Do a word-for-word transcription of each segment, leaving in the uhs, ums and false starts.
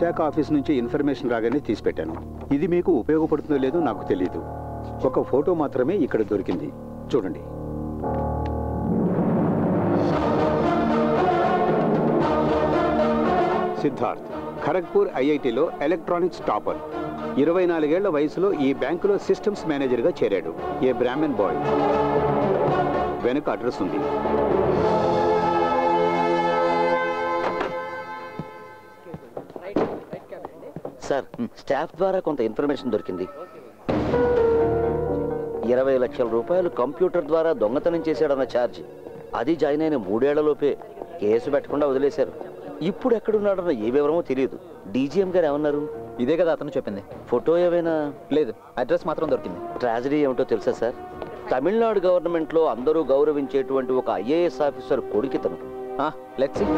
Visakha office నుంచి information రాగానే తీసి పెట్టాను. ఇది మీకు ఉపయోగపడుతుందో లేదో నాకు తెలియదు. ఒక ఫోటో మాత్రమే ఇక్కడ దొరికింది, చూడండి. సిద్ధార్థ్ ఖరగ్పూర్ ఐఐటిలో ఎలక్ట్రానిక్స్ టాపర్. ఇరవై నాలుగేళ్ల వయసులో ఈ బ్యాంకులో సిస్టమ్స్ మేనేజర్గా చేరాడు. A Brahmin boy. వెనుక అడ్రస్ ఉంది. సార్, స్టాఫ్ ద్వారా కొంత ఇన్ఫర్మేషన్ దొరికింది. ఇరవై లక్షల రూపాయలు కంప్యూటర్ ద్వారా దొంగతనం చేశాడన్న ఛార్జ్, అది జాయిన్ అయిన మూడేళ్లలోపే కేసు పెట్టకుండా వదిలేశారు. ఇప్పుడు ఎక్కడున్నాడన్న ఏ వివరమో తెలియదు. డీజీఎం గారు ఏమన్నారు? ఇదే కదా అతను చెప్పింది. ఫోటో ఏమైనా? లేదు, అడ్రస్ మాత్రం దొరికింది. ట్రాజడీ ఏమిటో తెలుసా సార్? తమిళనాడు గవర్నమెంట్లో అందరూ గౌరవించేటువంటి ఒక ఐఏఎస్ ఆఫీసర్ కొడుకితను. Let's see.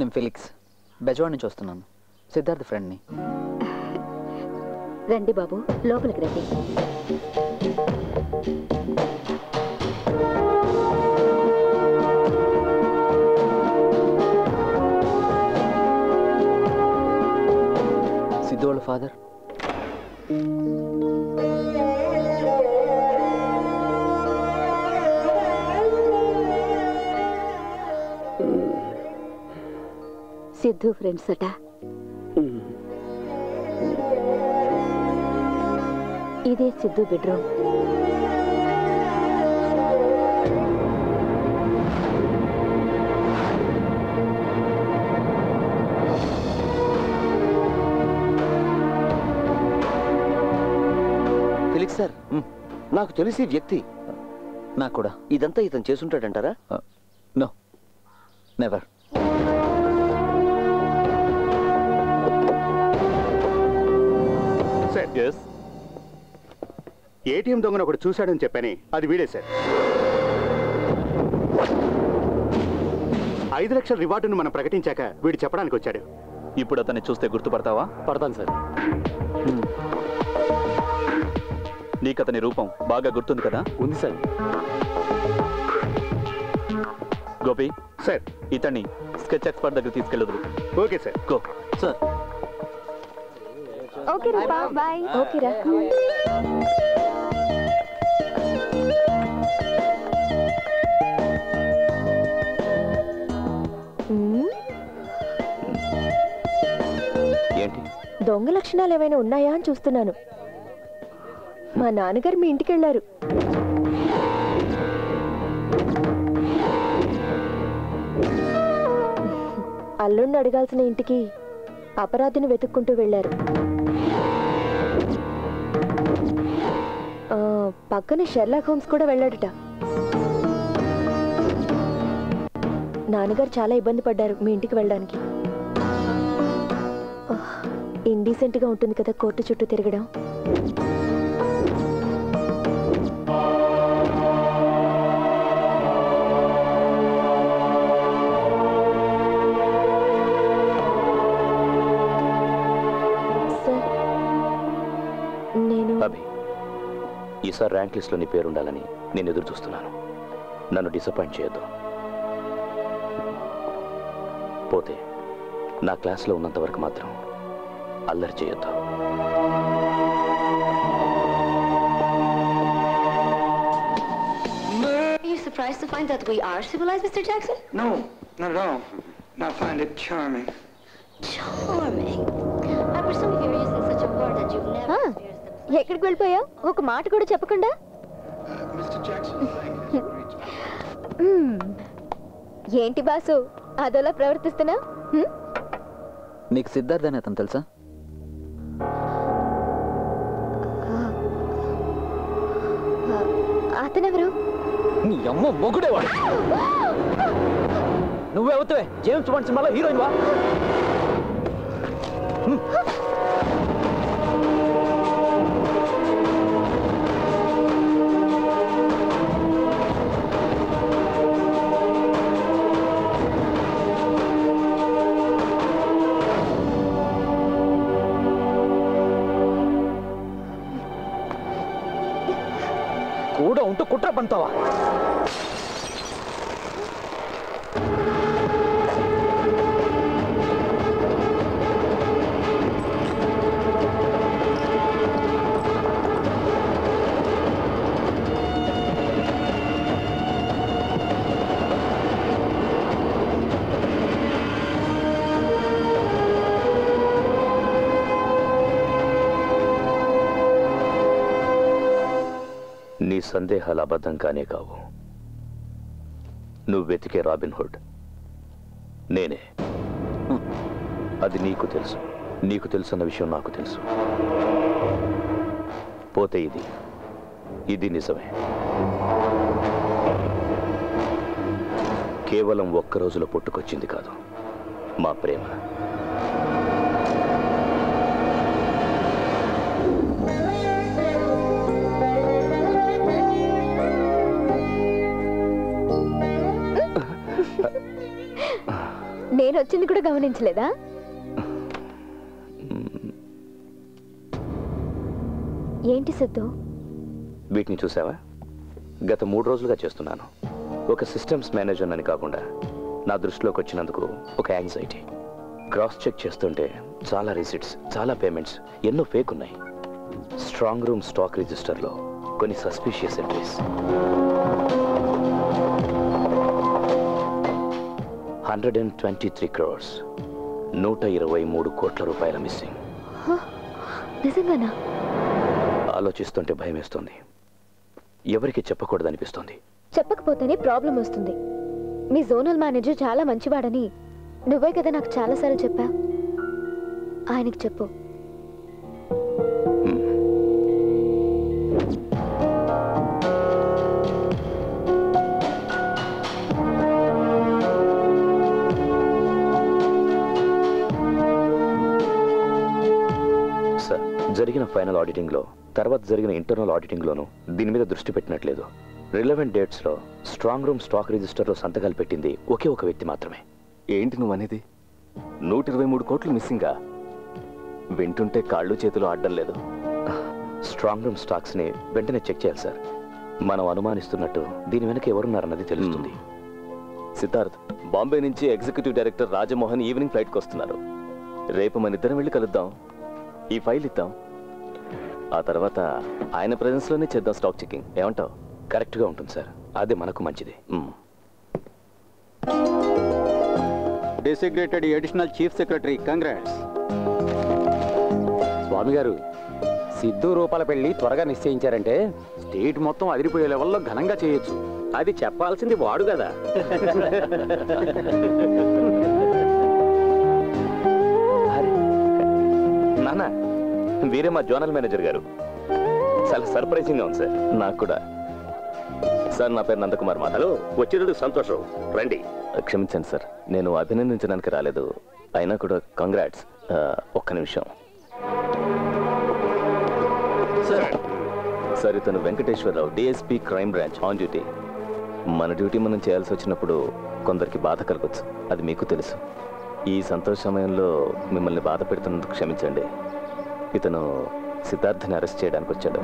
నేను ఫిలిక్స్, బెజవాడ నుంచి వస్తున్నాను. సిద్ధార్థ్ ఫ్రెండ్ని. రండి బాబు, లోపలికి రండి. సిద్ధు వాళ్ళ ఫాదర్. సిద్ధు ఫ్రెండ్స్ అట. ఇదే సిద్ధు బెడ్రూమ్. ఫిలిక్స్ సార్, నాకు తెలిసి వ్యక్తి. నాకు కూడా. ఇదంతా ఇతను చేసుంటాడంటారా? No, never. ఏటీఎం దొంగను ఒకటి చూశాడని చెప్పని అది వీడే సార్. ఐదు లక్షల రివార్డును మనం ప్రకటించాక వీడు చెప్పడానికి వచ్చాడు. ఇప్పుడు అతన్ని చూస్తే గుర్తుపడతావా? పడతాను సార్. నీకు అతని రూపం బాగా గుర్తుంది కదా? ఉంది సార్. గోపి సార్, ఇతన్ని స్కెచ్ ఎక్స్పర్ట్ దగ్గర తీసుకెళ్ళదు. Okay sir. Go sir. Okay రా, బాయ్. ఓకే రా. దొంగ లక్షణాలు ఏమైనా ఉన్నాయా అని చూస్తున్నాను. మా నాన్నగారు మీ ఇంటికి వెళ్ళారు. అల్లుణ్ణి అడగాల్సిన ఇంటికి అపరాధిని వెతుక్కుంటూ వెళ్ళారు. పక్కనే షెర్లాక్ హోమ్స్ కూడా వెళ్ళాడట. నాన్నగారు చాలా ఇబ్బంది పడ్డారు మీ ఇంటికి వెళ్ళడానికి. ఇండీసెంట్గా ఉంటుంది కదా కోర్టు చుట్టూ తిరగడం. సార్, నేను ఈసారి ర్యాంక్ లిస్ట్లో నీ పేరు ఉండాలని నేను ఎదురు చూస్తున్నాను. నన్ను డిసప్పాయింట్ చేయొద్దు. పోతే నా క్లాస్లో ఉన్నంత వరకు మాత్రం అల్లరి చేయొద్దు. Are you surprised to find that we are civilized, Mister Jackson? No, not at all. I find it charming. Charming? I was so curious in such a word that you've never ah. experienced the pleasure. ఎక్కడికి వెళ్ళిపోయావు? ఒక మాట కూడా చెప్పకుండా. Mister Jackson, ఏంటి boss అదోలా ప్రవర్తిస్తున్నా? నీకు సిద్ధార్థ్ అని అతను తెలుసా? అతనెవరు? నీ అమ్మ మొగుడేవాడు. నువ్వే అవుతావే జేమ్స్ బాండ్ సినిమాలో హీరోయిన్ వా. ಅಂತೂ ಕುಟ್ರ ಬಂತವ. నీ సందేహాలు అబద్ధం కానే కావు. నువ్వు వెతికే రాబిన్హుడ్ నేనే. అది నీకు తెలుసు, నీకు తెలుసన్న విషయం నాకు తెలుసు. పోతే ఇది ఇది నిజమే. కేవలం ఒక్క రోజులో పుట్టుకొచ్చింది కాదు మా ప్రేమ. నేను వచ్చింది కూడా గమనించలేదా? ఏంటి సిద్ధు, వీటిని చూసావా? గత మూడు రోజులుగా చేస్తున్నాను. ఒక సిస్టమ్స్ మేనేజర్ అని కాకుండా నా దృష్టిలోకి వచ్చినందుకు ఒక యాంగ్జైటీ. క్రాస్ చెక్ చేస్తుంటే చాలా రిసిట్స్, చాలా పేమెంట్స్, ఎన్నో ఫేక్ ఉన్నాయి. స్ట్రాంగ్ రూమ్ స్టాక్ రిజిస్టర్లో కొన్ని suspicious entries. Hundred and twenty three crores, నూట ఇరవై మూడు కోట్ల రూపాయల మిస్సింగ్. నిజంగానా? ఆలోచిస్తుంటే భయం వేస్తుంది. ఎవరికి చెప్పకూడదు అనిపిస్తుంది. చెప్పకపోతేనే ప్రాబ్లం వస్తుంది. మీ జోనల్ మేనేజర్ చాలా మంచివాడని నువ్వే కదా నాకు చాలాసార్లు చెప్పా. ఆయనకి చెప్పు. జరిగిన ఫైనల్ ఆడిటింగ్లో, తర్వాత జరిగిన ఇంటర్నల్ ఆడిటింగ్లోనూ దీని మీద దృష్టి పెట్టినట్లేదు. రిలవెంట్ డేట్స్లో స్ట్రాంగ్ రూమ్ స్టాక్ రిజిస్టర్లో సంతకాలు పెట్టింది ఒకే ఒక వ్యక్తి మాత్రమే. ఏంటి నువ్వు అనేది? నూట ఇరవై మూడు కోట్లు మిస్సింగా? వింటుంటే కాళ్ళు చేతులు ఆడడం లేదు. స్ట్రాంగ్ రూమ్ స్టాక్స్ని వెంటనే చెక్ చేయాలి సార్. మనం అనుమానిస్తున్నట్టు దీని వెనక ఎవరున్నారన్నది తెలుస్తుంది. సిద్ధార్థ్, బాంబే నుంచి ఎగ్జిక్యూటివ్ డైరెక్టర్ రాజమోహన్ ఈవినింగ్ ఫ్లైట్కి వస్తున్నారు. రేపు మన ఇద్దరం వెళ్ళి కలుద్దాం. ఈ ఫైల్ ఇద్దాం. ఆ తర్వాత ఆయన ప్రెజెన్స్లోనే చేద్దాం స్టాక్ చెకింగ్. ఏమంటావు? కరెక్ట్గా ఉంటుంది సార్, అదే మనకు మంచిది. Designated additional chief secretary, Congress. Swami గారు, సిద్ధు రూపాల పెళ్లి త్వరగా నిశ్చయించారంటే స్టేట్ మొత్తం అదిరిపోయే లెవెల్లో ఘనంగా చేయొచ్చు. అది చెప్పాల్సింది వాడు కదా. నాన్న, వీరే మా జోనల్ మేనేజర్ గారు. చాలా సర్ప్రైజింగ్గా ఉంది సార్ నాకు కూడా. సార్, నా పేరు నందకుమార్ మాధవ్. హలో, వచ్చేటప్పుడు సంతోషం. రండి. క్షమించండి సార్, నేను అభినందించడానికి రాలేదు. అయినా కూడా కంగ్రాట్స్. ఒక్క నిమిషం సార్. సార్, ఇతను Venkateswara Rao, DSP crime branch, on duty. మన డ్యూటీ మనం చేయాల్సి వచ్చినప్పుడు కొందరికి బాధ కలగొచ్చు, అది మీకు తెలుసు. ఈ సంతోష సమయంలో మిమ్మల్ని బాధ పెడుతున్నందుకు క్షమించండి. ఇతను సిద్ధార్థని అరెస్ట్ చేయడానికి వచ్చాడు.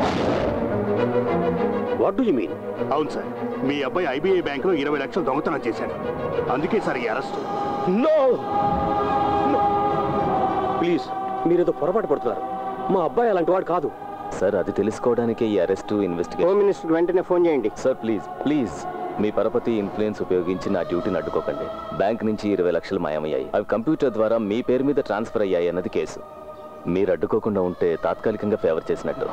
What do you mean? అవును సార్, మీ అబ్బాయి ఐబీఐ బ్యాంకులో ఇరవై లక్షలు దొంగతనం చేశాడు. అందుకే సార్ ఈ అరెస్ట్. నో ప్లీజ్, మీరేదో పొరపాటు పడుతున్నారు. మా అబ్బాయి అలాంటి వాడు కాదు సార్. అది తెలుసుకోవడానికే ఈ అరెస్టు, ఇన్వెస్టిగేషన్. హోమ్ మినిస్టర్ వెంటనే ఫోన్ చేయండి సార్. ప్లీజ్ ప్లీజ్ మీ పరపతి ఇన్ఫ్లుయెన్స్ ఉపయోగించి నా డ్యూటీని అడ్డుకోకండి. బ్యాంక్ నుంచి ఇరవై లక్షలు మాయమయ్యాయి. అవి కంప్యూటర్ ద్వారా మీ పేరు మీద ట్రాన్స్ఫర్ అయ్యాయి అన్నది కేసు. మీరు అడ్డుకోకుండా ఉంటే తాత్కాలికంగా ఫేవర్ చేసినట్టు.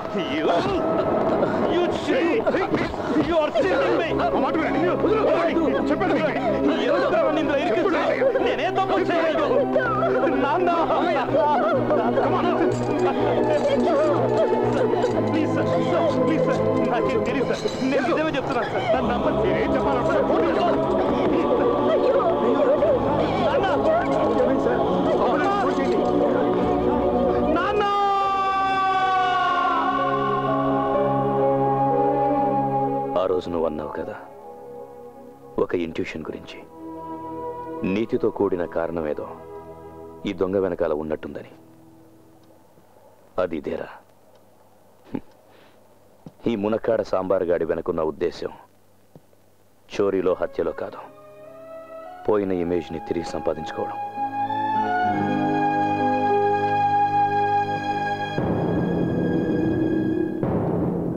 ఆ రోజు నువ్వు అన్నావు కదా ఒక ఇంట్యూషన్ గురించి, నీతితో కూడిన కారణం ఏదో ఈ దొంగ వెనకాల ఉన్నట్టుందని. అది ఇదేరా. ఈ మునక్కాడ సాంబార్ గాడి వెనుకున్న ఉద్దేశం చోరీలో హత్యలో కాదు, పోయిన ఇమేజ్ని తిరిగి సంపాదించుకోవడం.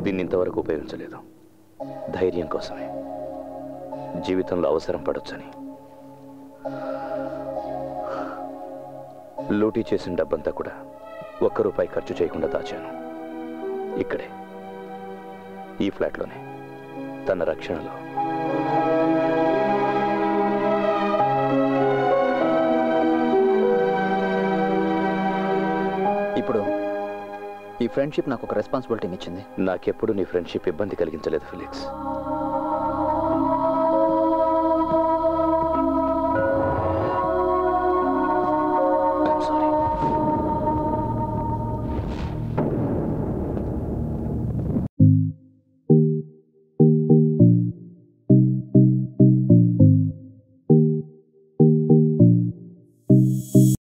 దీన్ని ఇంతవరకు ఉపయోగించలేదు, ధైర్యం కోసమే. జీవితంలో అవసరం పడొచ్చని లూటీ చేసిన డబ్బంతా కూడా ఒక్క రూపాయి ఖర్చు చేయకుండా దాచాను. ఇక్కడే ఈ ఫ్లాట్లోనే తన రక్షణలో. ఇప్పుడు ఈ ఫ్రెండ్షిప్ నాకు ఒక రెస్పాన్సిబిలిటీని ఇచ్చింది. నాకెప్పుడు నీ ఫ్రెండ్షిప్ ఇబ్బంది కలిగించలేదు ఫిలిక్స్.